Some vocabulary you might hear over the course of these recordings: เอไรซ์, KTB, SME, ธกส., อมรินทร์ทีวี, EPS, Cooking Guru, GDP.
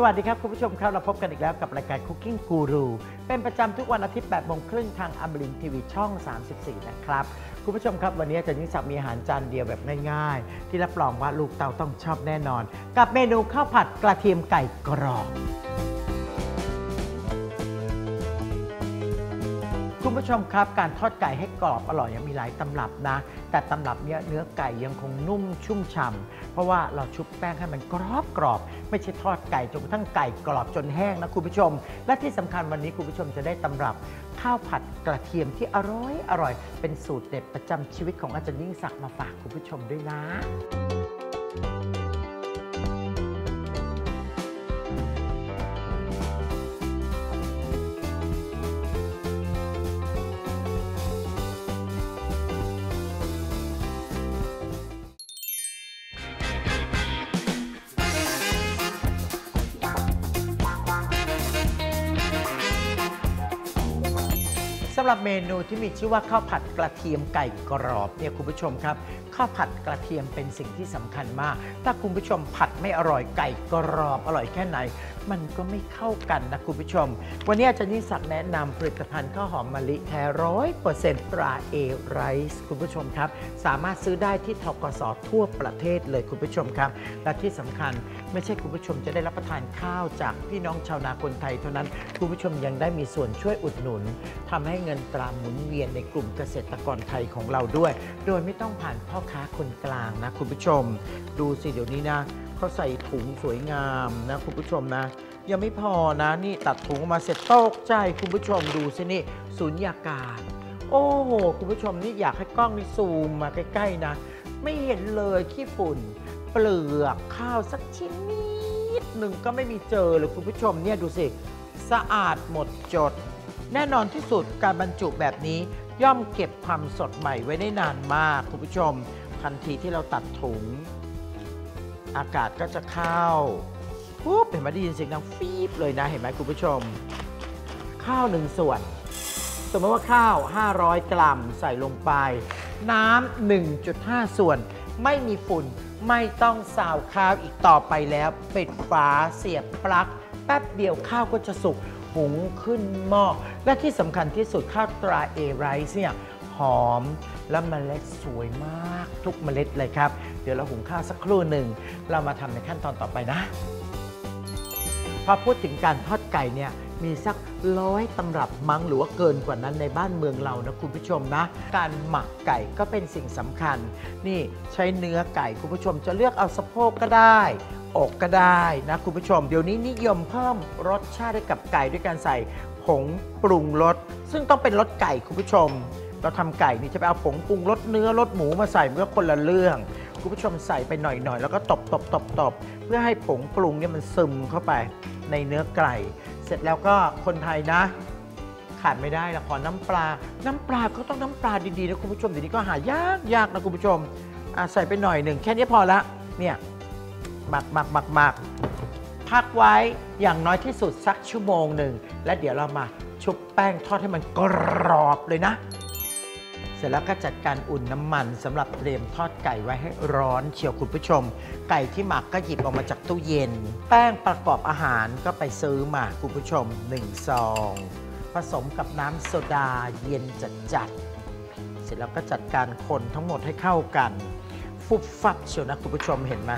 สวัสดีครับคุณผู้ชมครับเราพบกันอีกแล้วกับรายการ Cooking Guru เป็นประจำทุกวันอาทิตย์8 โมงครึ่งทางอมรินทร์ทีวีช่อง34นะครับคุณผู้ชมครับวันนี้อาจารย์ยิ่งศักดิ์มีอาหารจานเดียวแบบง่ายๆที่รับรองว่าลูกเต่าต้องชอบแน่นอนกับเมนูข้าวผัดกระเทียมไก่กรอบคุณผู้ชมครับการทอดไก่ให้กรอบอร่อยยังมีหลายตำรับนะแต่ตำรับเนี้ยเนื้อไก่ยังคงนุ่มชุ่มฉ่ำเพราะว่าเราชุบแป้งให้มันกรอบไม่ใช่ทอดไก่จนกระทั่งไก่กรอบจนแห้งนะคุณผู้ชมและที่สำคัญวันนี้คุณผู้ชมจะได้ตำรับข้าวผัดกระเทียมที่อร่อยเป็นสูตรเด็ดประจำชีวิตของอาจารย์ยิ่งศักดิ์มาฝากคุณผู้ชมด้วยนะสำหรับเมนูที่มีชื่อว่าข้าวผัดกระเทียมไก่กรอบเนี่ยคุณผู้ชมครับข้าวผัดกระเทียมเป็นสิ่งที่สำคัญมากถ้าคุณผู้ชมผัดไม่อร่อยไก่กรอบอร่อยแค่ไหนมันก็ไม่เข้ากันนะคุณผู้ชมวันนี้อาจารย์ยิ่งศักดิ์แนะนำผลิตภัณฑ์ข้าวหอมมะลิแท้ 100% ตราเอไรซ์คุณผู้ชมครับสามารถซื้อได้ที่ธกส.ทั่วประเทศเลยคุณผู้ชมครับและที่สำคัญไม่ใช่คุณผู้ชมจะได้รับประทานข้าวจากพี่น้องชาวนาคนไทยเท่านั้นคุณผู้ชมยังได้มีส่วนช่วยอุดหนุนทำให้เงินตราหมุนเวียนในกลุ่มเกษตรกรไทยของเราด้วยโดยไม่ต้องผ่านพ่อค้าคนกลางนะคุณผู้ชมดูสิเดี๋ยวนี้นะเขาใส่ถุงสวยงามนะคุณผู้ชมนะยังไม่พอนะนี่ตัดถุงมาเสร็จตกใจคุณผู้ชมดูสินี่สุญญากาศโอ้โหคุณผู้ชมนี่อยากให้กล้องนี่ซูมมาใกล้ๆนะไม่เห็นเลยขี้ฝุ่นเปลือกข้าวสักชิ้นนิดหนึ่งก็ไม่มีเจอเลยคุณผู้ชมเนี่ยดูสิสะอาดหมดจดแน่นอนที่สุดการบรรจุแบบนี้ย่อมเก็บความสดใหม่ไว้ได้นานมากคุณผู้ชมทันทีที่เราตัดถุงอากาศก็จะเข้าปุ๊บเห็นไหมได้ยินเสียงดังฟีบเลยนะเห็นไหมคุณผู้ชมข้าว1ส่วนสมมติว่าข้าว500กรัมใส่ลงไปน้ำ 1.5 ส่วนไม่มีฝุ่นไม่ต้องซาวข้าวอีกต่อไปแล้วปิดฝาเสียบปลั๊กแป๊บเดียวข้าวก็จะสุกหุงขึ้นหม้อและที่สำคัญที่สุดข้าวตราเอไรซ์เนี่ยหอมและเมล็ดสวยมากทุกเมล็ดเลยครับเดี๋ยวเราหุงข้าวสักครู่หนึ่งเรามาทำในขั้นตอนต่อไปนะพอพูดถึงการทอดไก่เนี่ยมีสัก100 ตำรับมั้งหรือว่าเกินกว่านั้นในบ้านเมืองเรานะคุณผู้ชมนะการหมักไก่ก็เป็นสิ่งสำคัญนี่ใช้เนื้อไก่คุณผู้ชมจะเลือกเอาสะโพกก็ได้อกก็ได้นะคุณผู้ชมเดี๋ยวนี้นิยมเพิ่มรสชาติให้กับไก่ด้วยการใส่ผงปรุงรสซึ่งต้องเป็นรสไก่คุณผู้ชมเราทำไก่นี่จะไปเอาผงปรุงรสเนื้อรสหมูมาใส่มันก็คนละเรื่องคุณผู้ชมใส่ไปหน่อยๆแล้วก็ตบเพื่อให้ผงปรุงเนี่ยมันซึมเข้าไปในเนื้อไก่เสร็จแล้วก็คนไทยนะขาดไม่ได้ละขอน้ำปลาก็ต้องน้ำปลาดีๆนะคุณผู้ชมเดี๋ยวนี้ก็หายากนะคุณผู้ชมใส่ไปหน่อยหนึ่งแค่นี้พอละเนี่ยหมักพักไว้อย่างน้อยที่สุดสัก1 ชั่วโมงและเดี๋ยวเรามาชุบแป้งทอดให้มันกรอบเลยนะเสร็จแล้วก็จัดการอุ่นน้ำมันสำหรับเตรียมทอดไก่ไว้ให้ร้อนเชียวคุณผู้ชมไก่ที่หมักก็หยิบออกมาจากตู้เย็นแป้งประกอบอาหารก็ไปซื้อมาคุณผู้ชม1 ซองผสมกับน้ำโซดาเย็นจัดเสร็จแล้วก็จัดการคนทั้งหมดให้เข้ากันฟุบฟับเชียวนะคุณผู้ชมเห็นไหม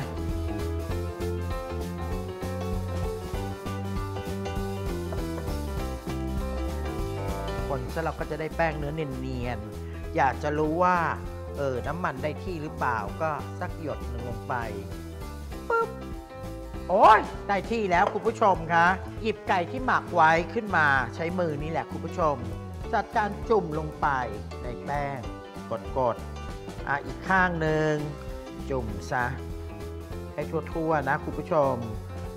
คนแล้วเราก็จะได้แป้งเนื้อเนียนๆอยากจะรู้ว่าน้ำมันได้ที่หรือเปล่าก็สักหยดหนึ่งลงไปปุ๊บโอ้ยได้ที่แล้วคุณผู้ชมคะหยิบไก่ที่หมักไว้ขึ้นมาใช้มือนี่แหละคุณผู้ชมจัดการจุ่มลงไปในแป้งกดอีกข้างหนึ่งจุ่มซะให้ทั่วๆนะคุณผู้ชม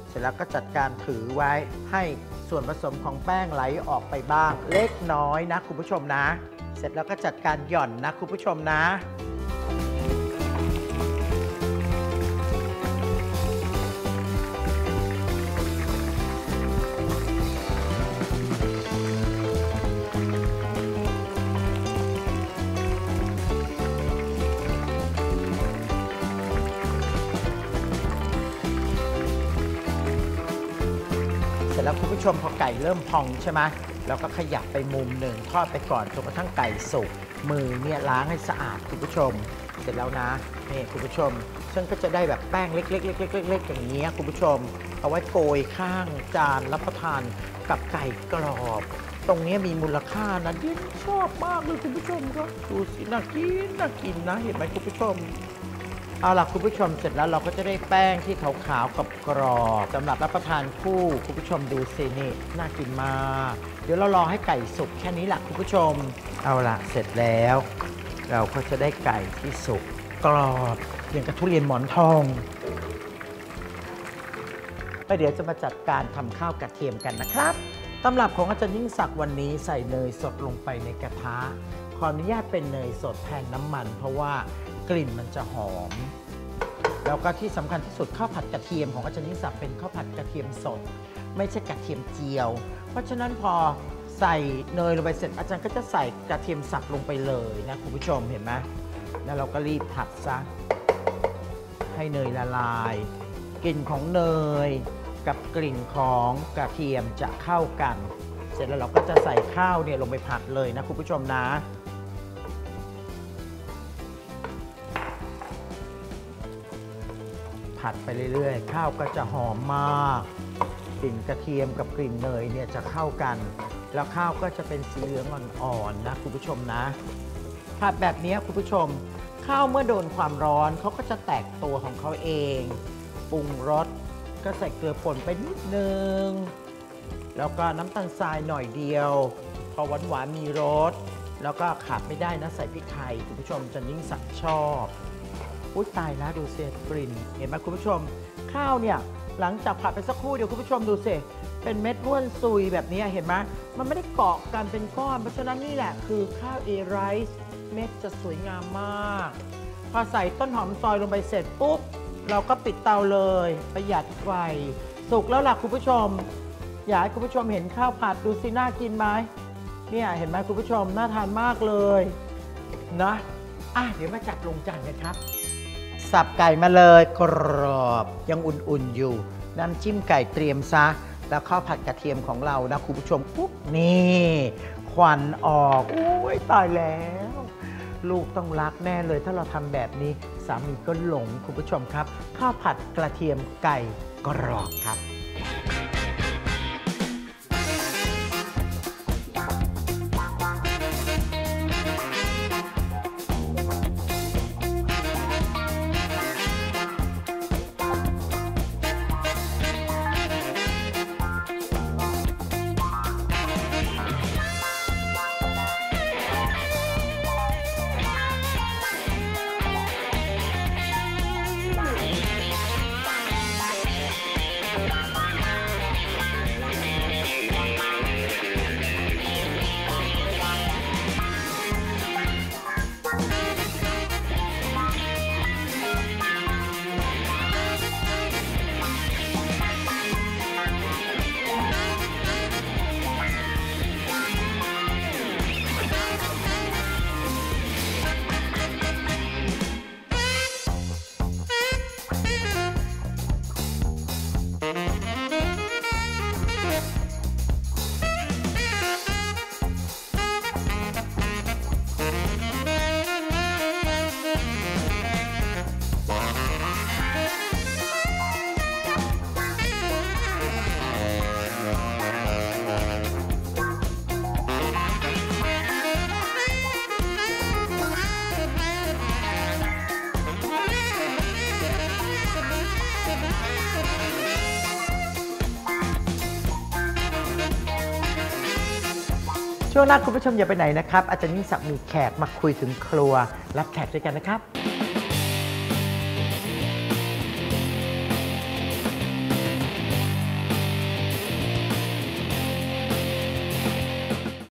เสร็จแล้วก็จัดการถือไว้ให้ส่วนผสมของแป้งไหลออกไปบ้างเล็กน้อยนะคุณผู้ชมนะเสร็จแล้วก็จัดการหย่อนนะคุณผู้ชมนะ จแล้วคุณผู้ชมพอไก่เริ่มพองใช่ไหมเราก็ขยับไปมุมหนึ่งทอดไปก่อนจนกระทั่งไก่สุกมือเนี่ยล้างให้สะอาดคุณผู้ชมเสร็จแล้วนะนี่คุณผู้ชมซึ่งก็จะได้แบบแป้งเล็กๆๆๆอย่างนี้คุณผู้ชมเอาไว้โกยข้างจานรับประทานกับไก่กรอบตรงนี้มีมูลค่านะดิฉันชอบมากเลยคุณผู้ชมครับดูสิน่ากินน่ากินนะเห็นไหมคุณผู้ชมเอาล่ะคุณผู้ชมเสร็จแล้วเราก็จะได้แป้งที่ขาวๆกับกรอบสำหรับรับประทานคู่คุณผู้ชมดูสินี่น่ากินมากเดี๋ยวเรารอให้ไก่สุกแค่นี้แหละคุณผู้ชมเอาล่ะเสร็จแล้วเราก็จะได้ไก่ที่สุกกรอบอย่างกับทุเรียนหมอนทองแล้วเดี๋ยวจะมาจัดการทำข้าวกระเทียมกันนะครับตำรับของอาจารย์ยิ่งศักดิ์วันนี้ใส่เนยสดลงไปในกระทะขออนุญาตเป็นเนยสดแทนน้ำมันเพราะว่ากลิ่นมันจะหอมแล้วก็ที่สำคัญที่สุดข้าวผัดกระเทียมของอาจารย์ยิ่งศักดิ์เป็นข้าวผัดกระเทียมสดไม่ใช่กระเทียมเจียวเพราะฉะนั้นพอใส่เนยลงไปเสร็จอาจารย์ก็จะใส่กระเทียมสับลงไปเลยนะคุณผู้ชมเห็นไหมแล้วเราก็รีบผัดซะให้เนยละลายกลิ่นของเนยกับกลิ่นของกระเทียมจะเข้ากันเสร็จแล้วเราก็จะใส่ข้าวเนี่ยลงไปผัดเลยนะคุณผู้ชมนะผัดไปเรื่อยๆข้าวก็จะหอมมากกลิ่นกระเทียมกับกลิ่นเนยเนี่ยจะเข้ากันแล้วข้าวก็จะเป็นสีเหลืองอ่อนๆนะคุณผู้ชมนะผัดแบบนี้คุณผู้ชมข้าวเมื่อโดนความร้อนเขาก็จะแตกตัวของเขาเองปรุงรสก็ใส่เกลือป่นไปนิดนึงแล้วก็น้ำตาลทรายหน่อยเดียวพอหวานมีรสแล้วก็ขาดไม่ได้นะใส่พริกไทยคุณผู้ชมจะยิ่งสักชอบอุ้ยตายแล้วดูเสียกลิ่นเห็นไหมคุณผู้ชมข้าวเนี่ยหลังจากผัดไปสักครู่เดี๋ยวคุณผู้ชมดูสิเป็นเม็ดร่วนซุยแบบนี้เห็นไหมมันไม่ได้เกาะกันเป็นก้อนเพราะฉะนั้นนี่แหละคือข้าวเอไรซ์เม็ดจะสวยงามมากพอใส่ต้นหอมซอยลงไปเสร็จปุ๊บเราก็ปิดเตาเลยประหยัดไฟสุกแล้วล่ะคุณผู้ชมอยากให้คุณผู้ชมเห็นข้าวผัดดูสิน่ากินไหมเนี่ยเห็นไหมคุณผู้ชมน่าทานมากเลยนะเดี๋ยวมาจัดลงจานกันครับสับไก่มาเลยกรอบยังอุ่นๆอยู่น้ำจิ้มไก่เตรียมซะแล้วข้าวผัดกระเทียมของเรานะคุณผู้ชมปุ๊บนี่ควันออกโอ้ยตายแล้วลูกต้องรักแน่เลยถ้าเราทำแบบนี้สามีก็หลงคุณผู้ชมครับข้าวผัดกระเทียมไก่กรอบครับช่วงหน้าคุณผู้ชมอย่าไปไหนนะครับอาจารย์ยิ่งศักดิ์มีแขกมาคุยถึงครัวรับแขกด้วยกันนะครับ